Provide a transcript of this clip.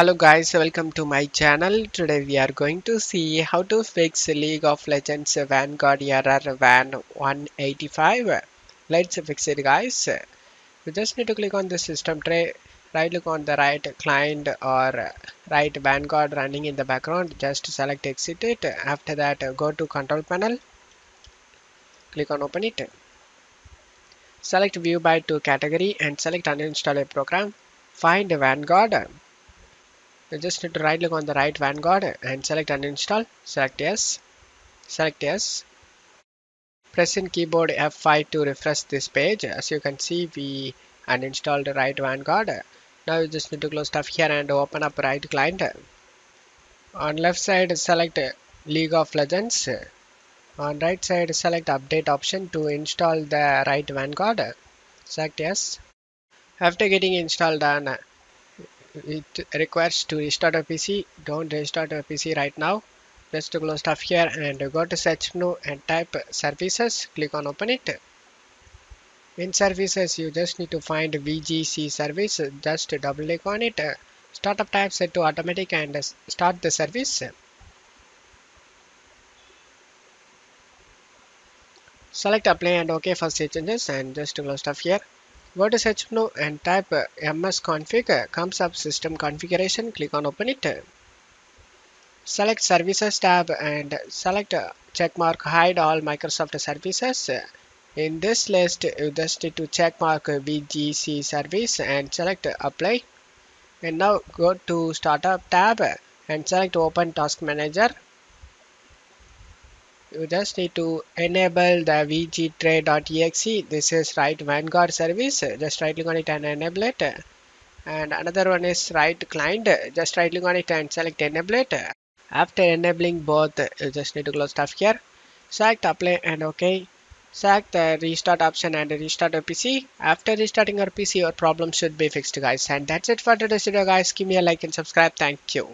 Hello guys, welcome to my channel. Today we are going to see how to fix League of Legends Vanguard error VAN 185. Let's fix it guys. You just need to click on the system tray, right click on the Riot Client or Riot Vanguard running in the background. Just select exit it. After that go to control panel, click on open it. Select view by to category and select uninstall a program. Find Vanguard. You just need to right click on the right Vanguard and select uninstall. Select yes. Select yes. Press in keyboard F5 to refresh this page. As you can see, we uninstalled right Vanguard. Now you just need to close stuff here and open up Riot Client. On left side select League of Legends. On right side select update option to install the right Vanguard. Select yes. After getting installed done, it requires to restart a PC. Don't restart a PC right now. Just to close stuff here and go to search menu and type services. Click on open it. In services you just need to find VGC service. Just double click on it. Startup type set to automatic and start the service. Select apply and OK for save changes and just to close stuff here. Go to search menu and type msconfig. Comes up system configuration. Click on open it. Select services tab and select checkmark hide all Microsoft services. In this list you just need to checkmark VGC service and select apply. And now go to startup tab and select open task manager. You just need to enable the VGTray.exe. This is Riot Vanguard service. Just right click on it and enable it. And another one is Riot Client. Just right click on it and select enable it. After enabling both, you just need to close stuff here. Select apply and OK. Select the restart option and restart your PC. After restarting your PC, your problem should be fixed guys. And that's it for today's video guys. Give me a like and subscribe. Thank you.